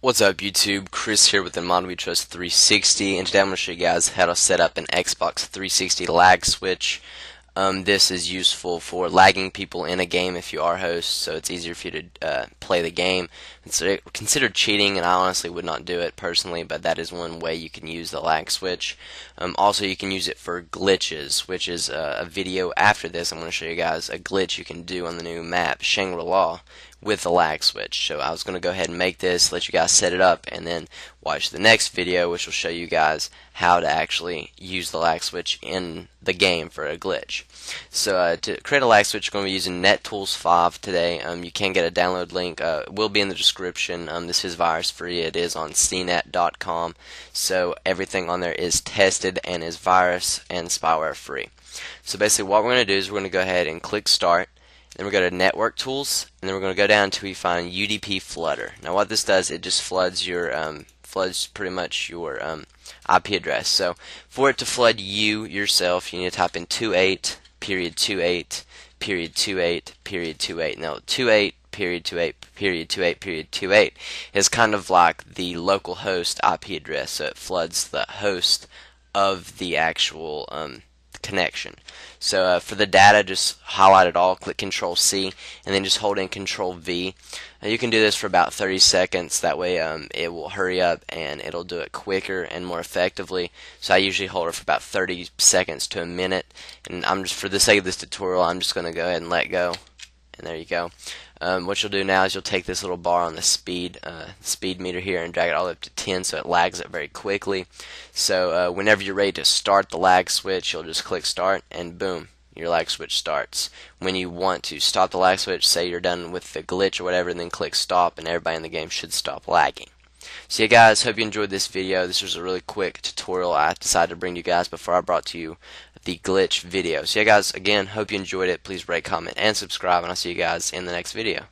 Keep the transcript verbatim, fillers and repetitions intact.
What's up YouTube, Chris here with InModWeTrust three sixty, and today I'm going to show you guys how to set up an Xbox three sixty lag switch. Um, this is useful for lagging people in a game if you are host, so it's easier for you to uh, play the game. It's considered cheating, and I honestly would not do it personally, but that is one way you can use the lag switch. Um, also, you can use it for glitches, which is uh, a video after this. I'm going to show you guys a glitch you can do on the new map, Shangri-La, with the lag switch. So I was going to go ahead and make this, let you guys set it up, and then watch the next video, which will show you guys how to actually use the lag switch in the game for a glitch. So uh, to create a lag switch, we're going to be using NetTools five today. Um, you can get a download link. Uh, it will be in the description. Um, this is virus-free. It is on C net dot com. So everything on there is tested and is virus and spyware-free. So basically what we're going to do is we're going to go ahead and click Start. Then we're going to Network Tools, and then we're going to go down until we find U D P Flooder. Now what this does, it just floods your, um, floods pretty much your um, I P address. So for it to flood you yourself, you need to type in two eight period two eight period two eight period two eight. Now two eight period two eight period two eight period two eight is kind of like the local host I P address, so it floods the host of the actual um, connection. So uh, for the data, just highlight it all, click control C, and then just hold in control V. Now you can do this for about thirty seconds, that way um, it will hurry up and it'll do it quicker and more effectively. So I usually hold it for about thirty seconds to a minute, and I'm just, for the sake of this tutorial, I'm just going to go ahead and let go, and there you go. Um, what you'll do now is you'll take this little bar on the speed uh, speed meter here and drag it all the way up to ten, so it lags it very quickly. So uh, whenever you're ready to start the lag switch, you'll just click Start, and boom, your lag switch starts. When you want to stop the lag switch, say you're done with the glitch or whatever, and then click Stop, and everybody in the game should stop lagging. So yeah guys, hope you enjoyed this video. This was a really quick tutorial I decided to bring to you guys before I brought to you the glitch video. So yeah guys, again, hope you enjoyed it. Please rate, comment, and subscribe, and I'll see you guys in the next video.